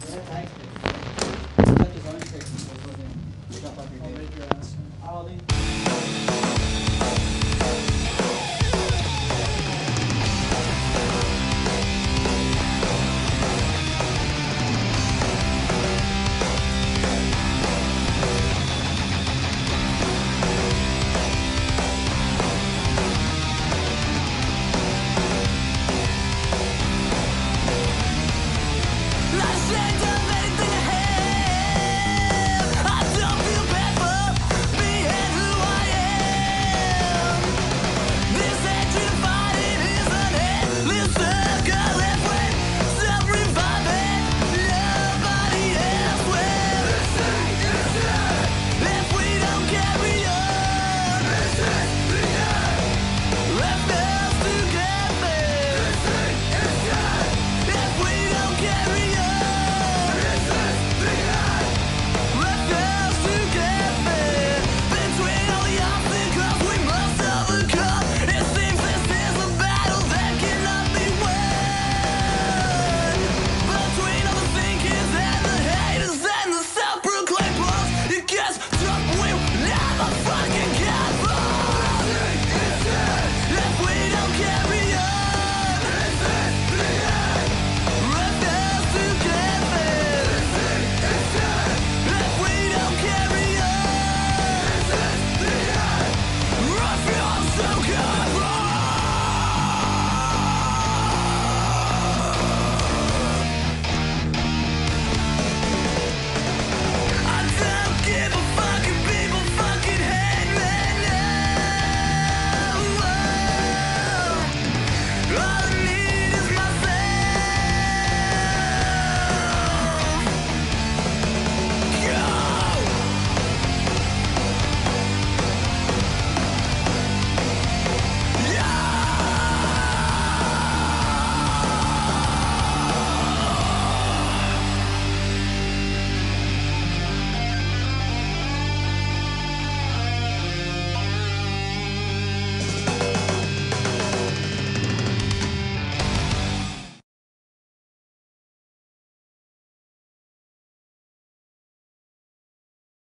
What a tactic. Such a bunch of tricks. I'll leave.